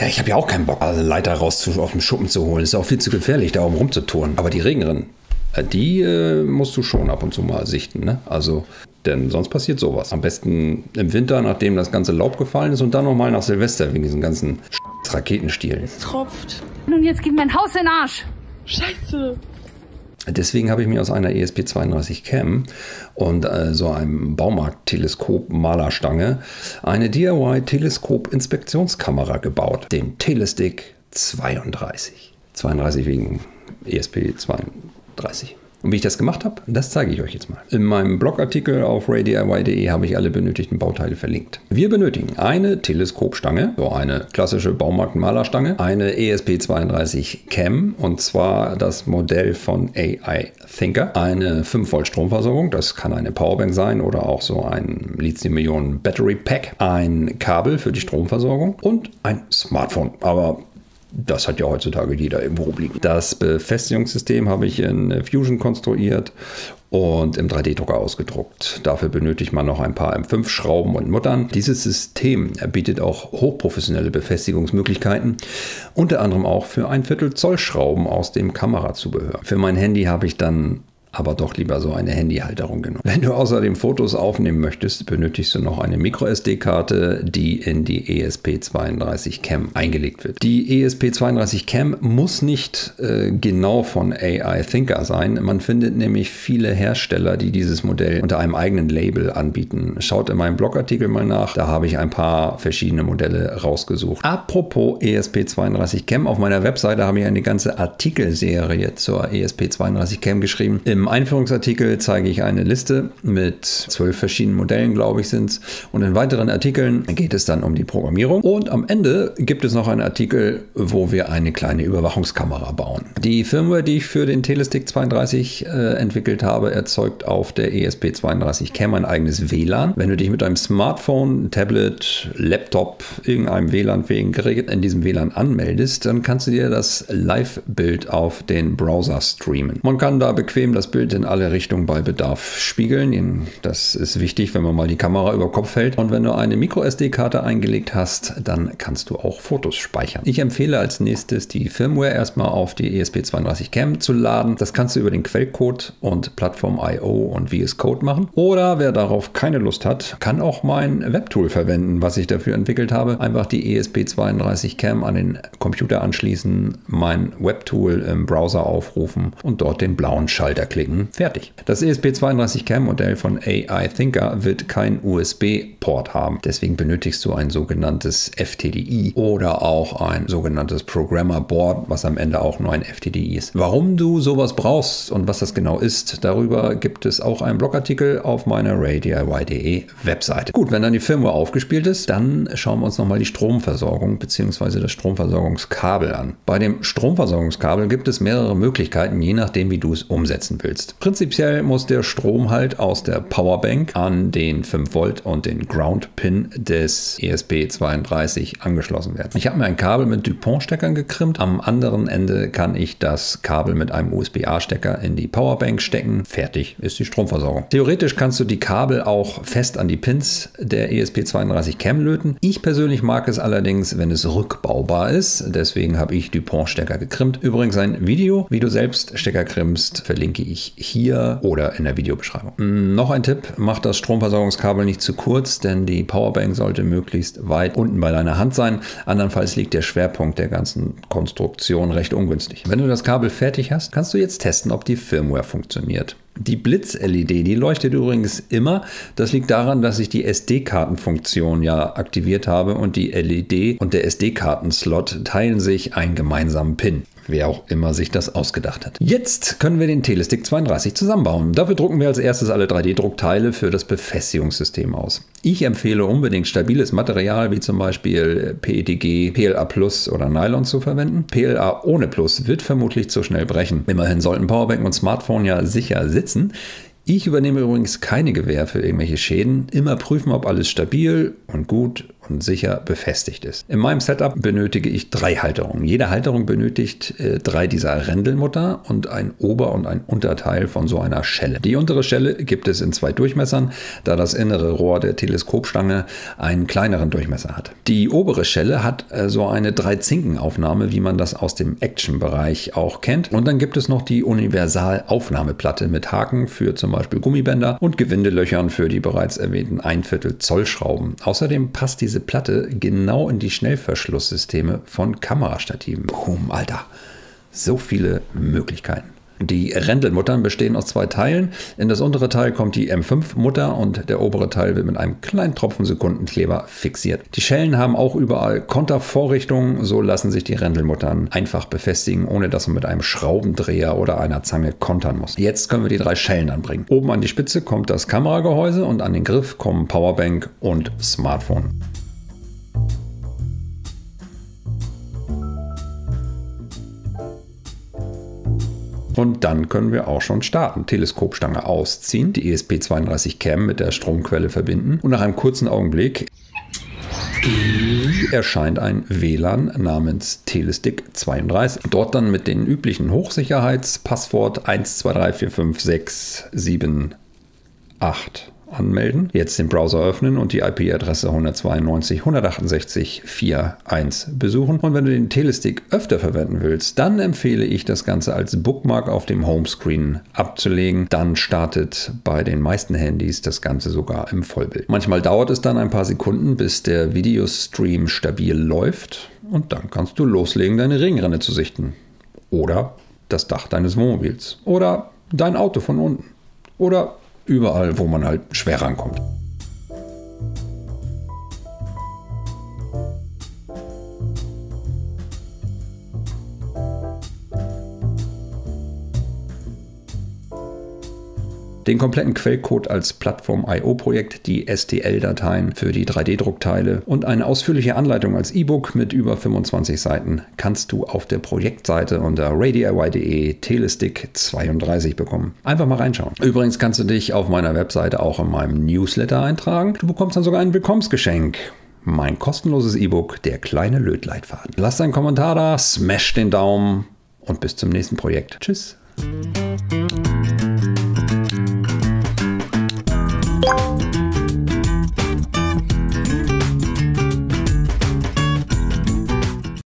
Ja, ich habe ja auch keinen Bock, also Leiter raus auf dem Schuppen zu holen. Ist ja auch viel zu gefährlich, da oben rumzuturnen. Aber die Regenrinnen, die musst du schon ab und zu mal sichten, ne? Also, denn sonst passiert sowas. Am besten im Winter, nachdem das ganze Laub gefallen ist, und dann nochmal nach Silvester wegen diesen ganzen Raketenstielen. Es tropft. Und jetzt geht mein Haus in den Arsch. Scheiße. Deswegen habe ich mir aus einer ESP32 Cam und so einem Baumarkt-Teleskop-Malerstange eine DIY-Teleskop-Inspektionskamera gebaut. Den TeleStick32. 32 wegen ESP32. Und wie ich das gemacht habe, das zeige ich euch jetzt mal. In meinem Blogartikel auf RayDIY.de habe ich alle benötigten Bauteile verlinkt. Wir benötigen eine Teleskopstange, so eine klassische Baumarkt-Malerstange, eine ESP32 Cam, und zwar das Modell von AI Thinker, eine 5 Volt Stromversorgung, das kann eine Powerbank sein oder auch so ein Lithium-Ionen Battery Pack, ein Kabel für die Stromversorgung und ein Smartphone, aber das hat ja heutzutage jeder irgendwo rumliegen. Das Befestigungssystem habe ich in Fusion konstruiert und im 3D-Drucker ausgedruckt. Dafür benötigt man noch ein paar M5-Schrauben und Muttern. Dieses System bietet auch hochprofessionelle Befestigungsmöglichkeiten, unter anderem auch für 1/4 Zoll Schrauben aus dem Kamerazubehör. Für mein Handy habe ich dann aber doch lieber so eine Handyhalterung genommen. Wenn du außerdem Fotos aufnehmen möchtest, benötigst du noch eine Micro-SD-Karte, die in die ESP32 Cam eingelegt wird. Die ESP32 Cam muss nicht genau von AI Thinker sein. Man findet nämlich viele Hersteller, die dieses Modell unter einem eigenen Label anbieten. Schaut in meinem Blogartikel mal nach, da habe ich ein paar verschiedene Modelle rausgesucht. Apropos ESP32 Cam, auf meiner Webseite habe ich eine ganze Artikelserie zur ESP32 Cam geschrieben. Im Einführungsartikel zeige ich eine Liste mit 12 verschiedenen Modellen, glaube ich, sind es. Und in weiteren Artikeln geht es dann um die Programmierung. Und am Ende gibt es noch einen Artikel, wo wir eine kleine Überwachungskamera bauen. Die Firmware, die ich für den TeleStick32 entwickelt habe, erzeugt auf der ESP32 Cam ein eigenes WLAN. Wenn du dich mit einem Smartphone, Tablet, Laptop, irgendeinem WLAN-fähigen Gerät in diesem WLAN anmeldest, dann kannst du dir das Live-Bild auf den Browser streamen. Man kann da bequem das Bild in alle Richtungen bei Bedarf spiegeln. Das ist wichtig, wenn man mal die Kamera über Kopf hält. Und wenn du eine Micro-SD-Karte eingelegt hast, dann kannst du auch Fotos speichern. Ich empfehle als nächstes, die Firmware erstmal auf die ESP32 Cam zu laden. Das kannst du über den Quellcode und PlatformIO und VS Code machen. Oder wer darauf keine Lust hat, kann auch mein Webtool verwenden, was ich dafür entwickelt habe. Einfach die ESP32 Cam an den Computer anschließen, mein Webtool im Browser aufrufen und dort den blauen Schalter klicken, fertig. Das ESP32 Cam Modell von AI Thinker wird keinen USB-Port haben. Deswegen benötigst du ein sogenanntes FTDI oder auch ein sogenanntes Programmer Board, was am Ende auch nur ein FTDI ist. Warum du sowas brauchst und was das genau ist, darüber gibt es auch einen Blogartikel auf meiner RayDIY.de Webseite. Gut, wenn dann die Firmware aufgespielt ist, dann schauen wir uns nochmal die Stromversorgung bzw. das Stromversorgungskabel an. Bei dem Stromversorgungskabel gibt es mehrere Möglichkeiten, je nachdem, wie du es umsetzen willst. Prinzipiell muss der Strom halt aus der Powerbank an den 5 Volt und den Ground-Pin des ESP32 angeschlossen werden. Ich habe mir ein Kabel mit Dupont-Steckern gekrimmt. Am anderen Ende kann ich das Kabel mit einem USB-A-Stecker in die Powerbank stecken. Fertig ist die Stromversorgung. Theoretisch kannst du die Kabel auch fest an die Pins der ESP32 Cam löten. Ich persönlich mag es allerdings, wenn es rückbaubar ist. Deswegen habe ich Dupont-Stecker gekrimmt. Übrigens ein Video, wie du selbst Stecker krimmst, verlinke ich hier oder in der Videobeschreibung. Noch ein Tipp, mach das Stromversorgungskabel nicht zu kurz, denn die Powerbank sollte möglichst weit unten bei deiner Hand sein. Andernfalls liegt der Schwerpunkt der ganzen Konstruktion recht ungünstig. Wenn du das Kabel fertig hast, kannst du jetzt testen, ob die Firmware funktioniert. Die Blitz-LED, die leuchtet übrigens immer. Das liegt daran, dass ich die SD-Kartenfunktion ja aktiviert habe und die LED und der SD-Karten-Slot teilen sich einen gemeinsamen Pin. Wer auch immer sich das ausgedacht hat. Jetzt können wir den TeleStick32 zusammenbauen. Dafür drucken wir als erstes alle 3D-Druckteile für das Befestigungssystem aus. Ich empfehle unbedingt stabiles Material wie zum Beispiel PETG, PLA Plus oder Nylon zu verwenden. PLA ohne Plus wird vermutlich zu schnell brechen. Immerhin sollten Powerbank und Smartphone ja sicher sitzen. Ich übernehme übrigens keine Gewähr für irgendwelche Schäden. Immer prüfen, ob alles stabil und gut Knoten sicher befestigt ist. In meinem Setup benötige ich 3 Halterungen. Jede Halterung benötigt 3 dieser Rändelmutter und ein Ober- und ein Unterteil von so einer Schelle. Die untere Schelle gibt es in 2 Durchmessern, da das innere Rohr der Teleskopstange einen kleineren Durchmesser hat. Die obere Schelle hat so eine 3-Zinken-Aufnahme, wie man das aus dem Action-Bereich auch kennt. Und dann gibt es noch die Universal-Aufnahmeplatte mit Haken für zum Beispiel Gummibänder und Gewindelöchern für die bereits erwähnten 1/4 Zoll Schrauben. Außerdem passt diese Platte genau in die Schnellverschlusssysteme von Kamerastativen. Boom, Alter, so viele Möglichkeiten. Die Rändelmuttern bestehen aus 2 Teilen. In das untere Teil kommt die M5-Mutter und der obere Teil wird mit einem kleinen Tropfen Sekundenkleber fixiert. Die Schellen haben auch überall Kontervorrichtungen, so lassen sich die Rändelmuttern einfach befestigen, ohne dass man mit einem Schraubendreher oder einer Zange kontern muss. Jetzt können wir die 3 Schellen anbringen. Oben an die Spitze kommt das Kameragehäuse und an den Griff kommen Powerbank und Smartphone. Und dann können wir auch schon starten. Teleskopstange ausziehen, die ESP32 Cam mit der Stromquelle verbinden und nach einem kurzen Augenblick erscheint ein WLAN namens TeleStick32. Dort dann mit den üblichen Hochsicherheitspasswort 12345678 anmelden. Jetzt den Browser öffnen und die IP-Adresse 192.168.4.1 besuchen. Und wenn du den Telestick öfter verwenden willst, dann empfehle ich, das Ganze als Bookmark auf dem Homescreen abzulegen. Dann startet bei den meisten Handys das Ganze sogar im Vollbild. Manchmal dauert es dann ein paar Sekunden, bis der Videostream stabil läuft. Und dann kannst du loslegen, deine Regenrinne zu sichten. Oder das Dach deines Wohnmobils. Oder dein Auto von unten. Oder überall, wo man halt schwer rankommt. Den kompletten Quellcode als PlatformIO-Projekt, die STL-Dateien für die 3D-Druckteile und eine ausführliche Anleitung als E-Book mit über 25 Seiten kannst du auf der Projektseite unter RayDIY.de TeleStick32 bekommen. Einfach mal reinschauen. Übrigens kannst du dich auf meiner Webseite auch in meinem Newsletter eintragen. Du bekommst dann sogar ein Willkommensgeschenk. Mein kostenloses E-Book, der kleine Lötleitfaden. Lass deinen Kommentar da, smash den Daumen und bis zum nächsten Projekt. Tschüss.